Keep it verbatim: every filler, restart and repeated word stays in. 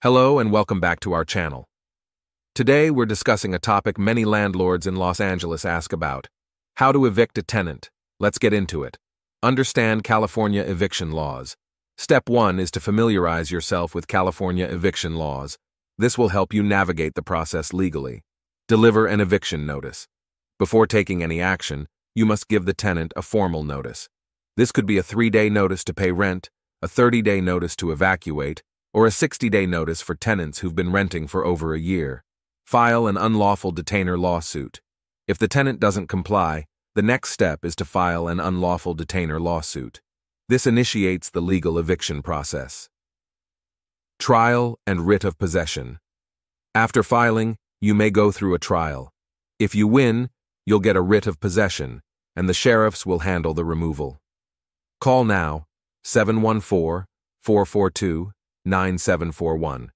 Hello and welcome back to our channel. Today we're discussing a topic many landlords in Los Angeles ask about: how to evict a tenant. Let's get into it. Understand California eviction laws. Step one is to familiarize yourself with California eviction laws. This will help you navigate the process legally. Deliver an eviction notice. Before taking any action, you must give the tenant a formal notice. This could be a three-day notice to pay rent, a thirty-day notice to evacuate, or a sixty-day notice for tenants who've been renting for over a year. File an unlawful detainer lawsuit. If the tenant doesn't comply, the next step is to file an unlawful detainer lawsuit. This initiates the legal eviction process. Trial and writ of possession. After filing, you may go through a trial. If you win, you'll get a writ of possession, and the sheriffs will handle the removal. Call now, seven one four, four four two, nine seven four one.